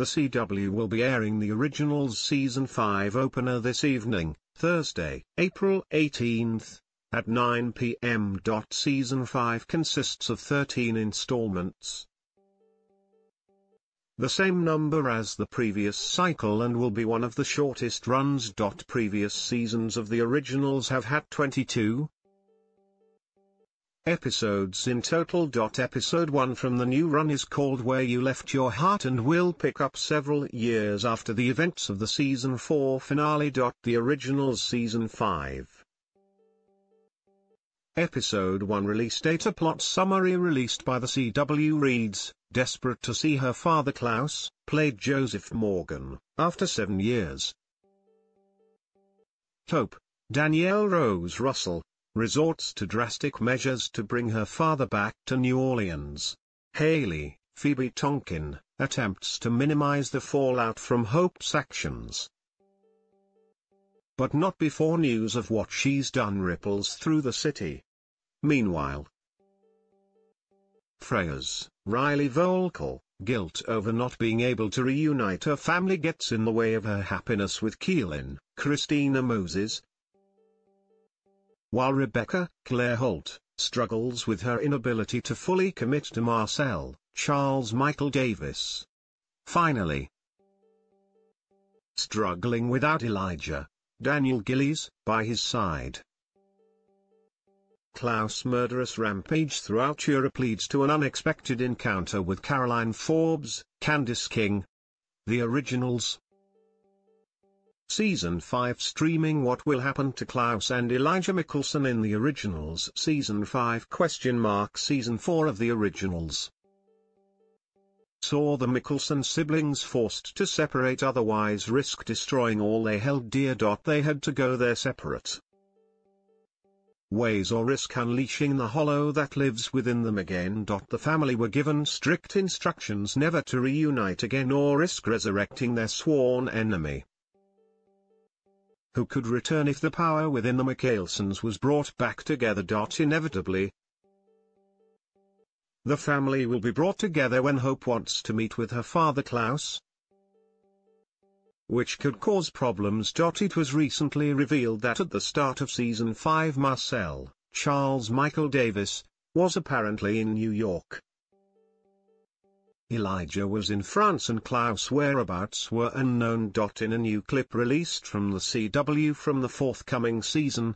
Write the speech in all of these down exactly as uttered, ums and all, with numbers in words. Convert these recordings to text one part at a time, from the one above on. The C W will be airing The Originals Season five opener this evening, Thursday, April eighteenth, at nine p m Season five consists of thirteen installments, the same number as the previous cycle, and will be one of the shortest runs. Previous seasons of The Originals have had twenty-two episodes in total. Episode one from the new run is called Where You Left Your Heart and will pick up several years after the events of the Season four finale. The Originals Season five Episode one release date. A plot summary released by the C W reads: desperate to see her father Klaus, played Joseph Morgan, after seven years. Hope, Danielle Rose Russell, resorts to drastic measures to bring her father back to New Orleans. Haley, Phoebe Tonkin, attempts to minimize the fallout from Hope's actions, but not before news of what she's done ripples through the city. Meanwhile, Freya's, Riley Volkel, guilt over not being able to reunite her family gets in the way of her happiness with Keelin, Christina Moses, while Rebecca, Claire Holt, struggles with her inability to fully commit to Marcel, Charles Michael Davis. Finally, struggling without Elijah, Daniel Gillies, by his side, Klaus' murderous rampage throughout Europe leads to an unexpected encounter with Caroline Forbes, Candice King. The Originals Season five streaming. What will happen to Klaus and Elijah Mikaelson in The Originals Season five? Question mark. Season four of The Originals saw the Mikaelson siblings forced to separate, otherwise risk destroying all they held dear. They had to go their separate ways or risk unleashing the hollow that lives within them again. The family were given strict instructions never to reunite again or risk resurrecting their sworn enemy, who could return if the power within the Mikaelsons was brought back together. Inevitably, the family will be brought together when Hope wants to meet with her father Klaus, which could cause problems. It was recently revealed that at the start of Season five Marcel, Charles Michael Davis, was apparently in New York, Elijah was in France, and Klaus' whereabouts were unknown. In a new clip released from the C W from the forthcoming season,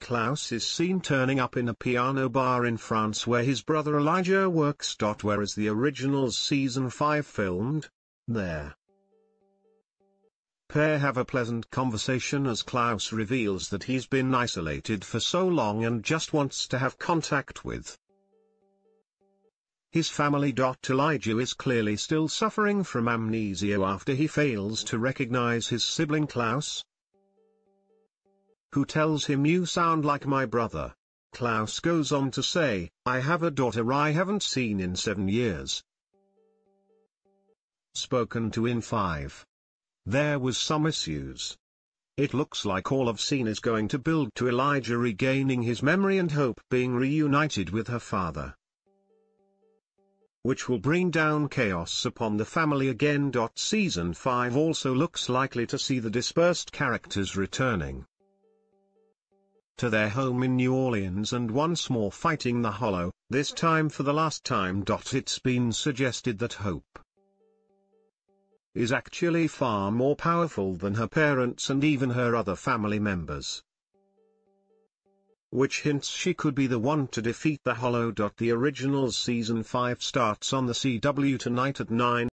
Klaus is seen turning up in a piano bar in France where his brother Elijah works. Where is The Originals Season five filmed? There. Pair have a pleasant conversation as Klaus reveals that he's been isolated for so long and just wants to have contact with his family. Elijah is clearly still suffering from amnesia after he fails to recognize his sibling Klaus, who tells him, "You sound like my brother." Klaus goes on to say, "I have a daughter I haven't seen in seven years. Spoken to in five. There was some issues. It looks like all I've seen is going to build to Elijah regaining his memory and Hope being reunited with her father, which will bring down chaos upon the family again." Season five also looks likely to see the dispersed characters returning to their home in New Orleans and once more fighting the Hollow, this time for the last time. It's been suggested that Hope is actually far more powerful than her parents and even her other family members, which hints she could be the one to defeat the Hollow. The Originals Season five starts on the C W tonight at nine.